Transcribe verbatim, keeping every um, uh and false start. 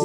It's